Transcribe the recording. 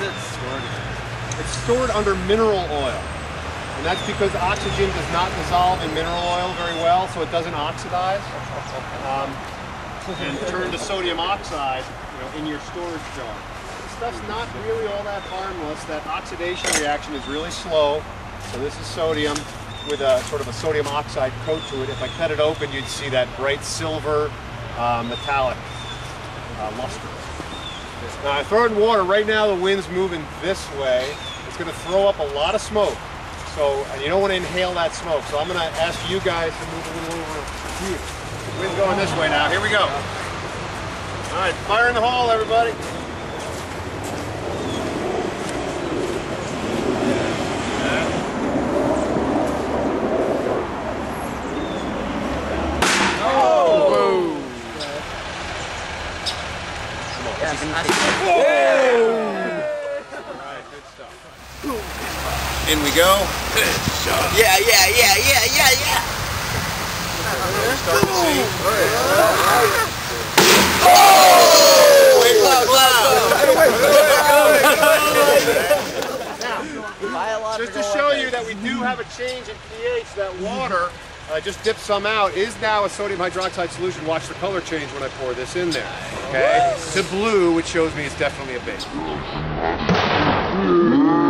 is it stored in? It's stored under mineral oil. And that's because oxygen does not dissolve in mineral oil very well, so it doesn't oxidize. And turn to sodium oxide, in your storage jar. This stuff's not really all that harmless. That oxidation reaction is really slow. So this is sodium with a sort of a sodium oxide coat to it. If I cut it open, you'd see that bright silver metallic luster. Now I throw it in water. Right now the wind's moving this way. It's going to throw up a lot of smoke. So, and you don't want to inhale that smoke. So I'm going to ask you guys to move a little over here. Wind's going this way now. Here we go. All right, fire in the hole, everybody. In we go. Yeah. Just to show you that we do have a change in pH, that water, just dip some out, is now a sodium hydroxide solution. Watch the color change when I pour this in there. Okay? To blue, which shows me it's definitely a base.